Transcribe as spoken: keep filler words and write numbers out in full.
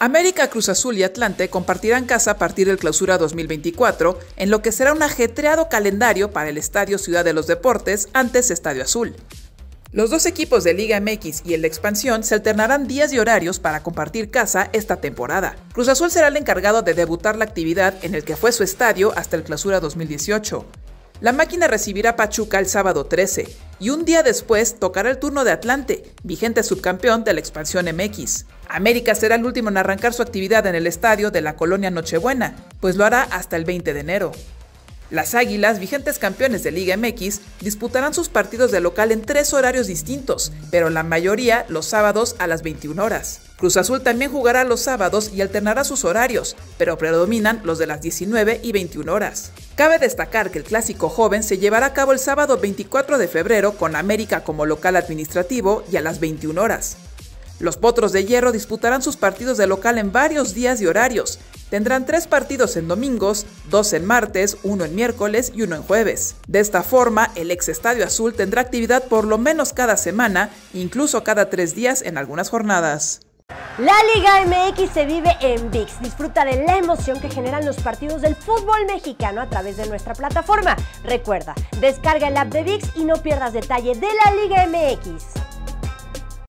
América, Cruz Azul y Atlante compartirán casa a partir del Clausura dos mil veinticuatro, en lo que será un ajetreado calendario para el Estadio Ciudad de los Deportes, antes Estadio Azul. Los dos equipos de Liga M X y el de Expansión se alternarán días y horarios para compartir casa esta temporada. Cruz Azul será el encargado de debutar la actividad en el que fue su estadio hasta el Clausura dos mil dieciocho. La máquina recibirá a Pachuca el sábado trece, y un día después tocará el turno de Atlante, vigente subcampeón de la Expansión M X. América será el último en arrancar su actividad en el estadio de la colonia Nochebuena, pues lo hará hasta el veinte de enero. Las Águilas, vigentes campeones de Liga M X, disputarán sus partidos de local en tres horarios distintos, pero la mayoría los sábados a las veintiuna horas. Cruz Azul también jugará los sábados y alternará sus horarios, pero predominan los de las diecinueve y veintiuna horas. Cabe destacar que el Clásico Joven se llevará a cabo el sábado veinticuatro de febrero con América como local administrativo y a las veintiuna horas. Los Potros de Hierro disputarán sus partidos de local en varios días y horarios. Tendrán tres partidos en domingos, dos en martes, uno en miércoles y uno en jueves. De esta forma, el ex Estadio Azul tendrá actividad por lo menos cada semana, incluso cada tres días en algunas jornadas. La Liga M X se vive en VIX. Disfruta de la emoción que generan los partidos del fútbol mexicano a través de nuestra plataforma. Recuerda, descarga el app de VIX y no pierdas detalle de la Liga M X.